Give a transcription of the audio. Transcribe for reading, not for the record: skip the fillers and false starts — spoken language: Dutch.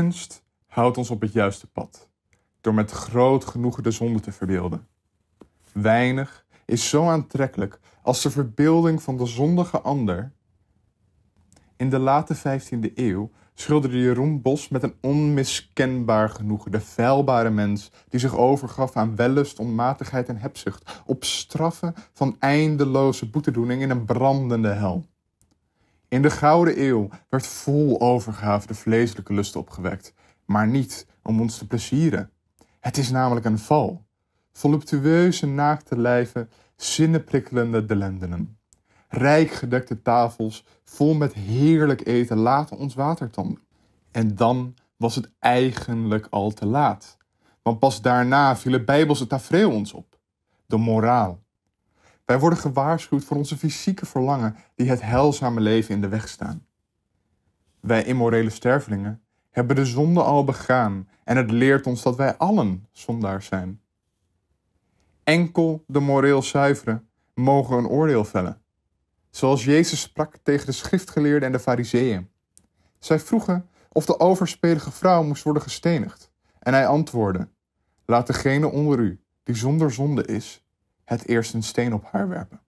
Kunst houdt ons op het juiste pad, door met groot genoegen de zonde te verbeelden. Weinig is zo aantrekkelijk als de verbeelding van de zondige ander. In de late 15e eeuw schilderde Jeroen Bosch met een onmiskenbaar genoegen de feilbare mens die zich overgaf aan wellust, onmatigheid en hebzucht, op straffen van eindeloze boetedoening in een brandende hel. In de Gouden Eeuw werd vol overgave de vleeselijke lust opgewekt, maar niet om ons te plezieren. Het is namelijk een val. Voluptueuze naakte lijven, zinnenprikkelende delendenen. Rijk gedekte tafels, vol met heerlijk eten, laten ons watertanden. En dan was het eigenlijk al te laat. Want pas daarna viel het bijbelse tafereel ons op. De moraal. Wij worden gewaarschuwd voor onze fysieke verlangen die het heilzame leven in de weg staan. Wij immorele stervelingen hebben de zonde al begaan en het leert ons dat wij allen zondaars zijn. Enkel de moreel zuiveren mogen een oordeel vellen. Zoals Jezus sprak tegen de schriftgeleerden en de fariseeën. Zij vroegen of de overspelige vrouw moest worden gestenigd. En hij antwoordde: laat degene onder u die zonder zonde is, het eerst een steen op haar werpen.